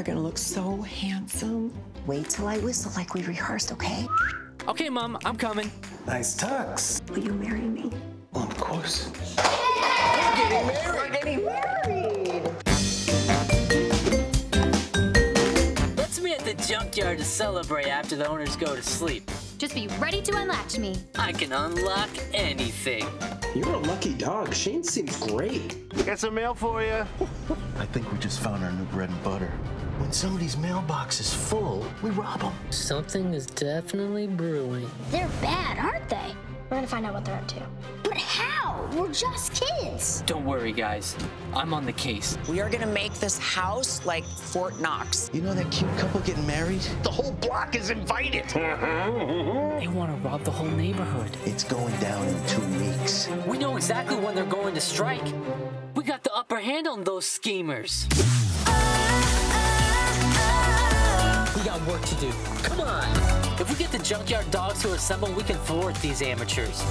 are gonna look so handsome. Wait till I whistle like we rehearsed, okay? Okay, Mom, I'm coming. Nice tux. Will you marry me? Well, of course. We're getting married. We're getting married. Let's meet at the junkyard to celebrate after the owners go to sleep. Just be ready to unlatch me. I can unlock anything. You're a lucky dog. Shane seems great. Got some mail for you. I think we just found our new bread and butter. When somebody's mailbox is full, we rob them. Something is definitely brewing. They're bad, aren't they? We're gonna find out what they're up to. But how? We're just kids. Don't worry, guys. I'm on the case. We are gonna make this house like Fort Knox. You know that cute couple getting married? The whole block is invited. They wanna rob the whole neighborhood. It's going down in 2 weeks. We know exactly when they're going to strike. We got the upper hand on those schemers. We got work to do. Come on! If we get the junkyard dogs to assemble, we can thwart these amateurs.